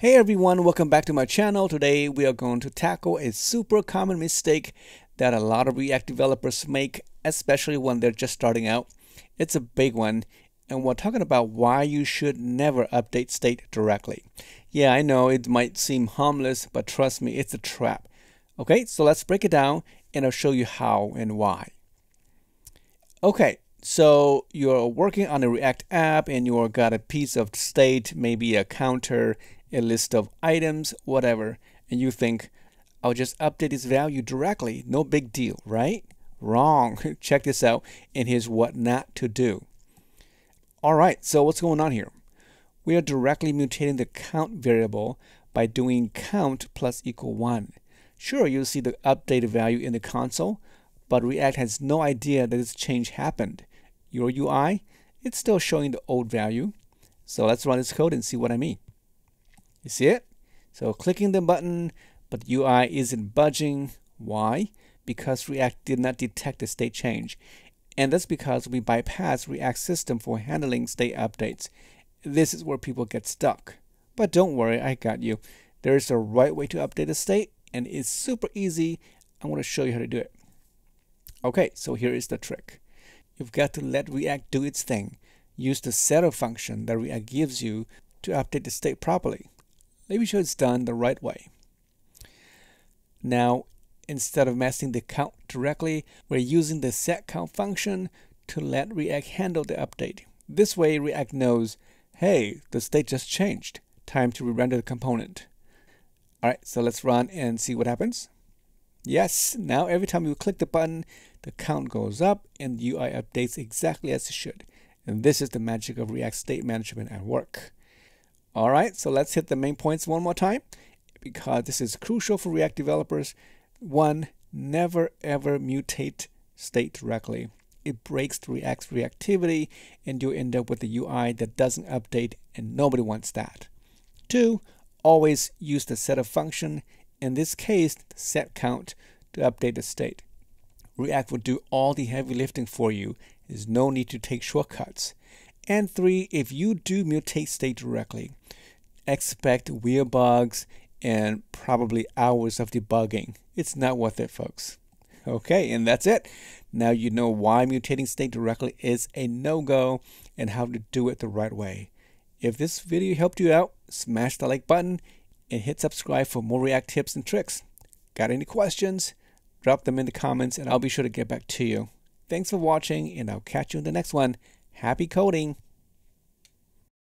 Hey everyone, welcome back to my channel. Today we are going to tackle a super common mistake that a lot of React developers make, especially when they're just starting out. It's a big one, and we're talking about why you should never update state directly. Yeah, I know it might seem harmless, but trust me, it's a trap. Okay, so let's break it down and I'll show you how and why. Okay, so you're working on a React app and you've got a piece of state, maybe a counter, a list of items, whatever, and you think, I'll just update this value directly, no big deal, right? Wrong. Check this out, and here's what not to do. All right, so what's going on here? We are directly mutating the count variable by doing count plus equal 1. Sure, you'll see the updated value in the console, but React has no idea that this change happened. Your UI, it's still showing the old value. So let's run this code and see what I mean. You see it? So clicking the button, but UI isn't budging. Why? Because React did not detect the state change. And that's because we bypass React's system for handling state updates. This is where people get stuck. But don't worry, I got you. There is a right way to update the state, and it's super easy. I'm going to show you how to do it. Okay, so here is the trick. You've got to let React do its thing. Use the setter function that React gives you to update the state properly. Let me show it's done the right way. Now, instead of messing the count directly, we're using the setCount function to let React handle the update. This way, React knows, hey, the state just changed. Time to re-render the component. All right, so let's run and see what happens. Yes, now every time you click the button, the count goes up and the UI updates exactly as it should. And this is the magic of React state management at work. All right, so let's hit the main points one more time, because this is crucial for React developers. 1, never ever mutate state directly. It breaks React's reactivity and you end up with a UI that doesn't update, and nobody wants that. 2, always use the setter function, in this case, setCount, to update the state. React will do all the heavy lifting for you. There's no need to take shortcuts. And 3, if you do mutate state directly, expect weird bugs and probably hours of debugging. It's not worth it, folks. Okay, and that's it. Now you know why mutating state directly is a no-go and how to do it the right way. If this video helped you out, smash the like button and hit subscribe for more React tips and tricks. Got any questions? Drop them in the comments and I'll be sure to get back to you. Thanks for watching, and I'll catch you in the next one. Happy coding!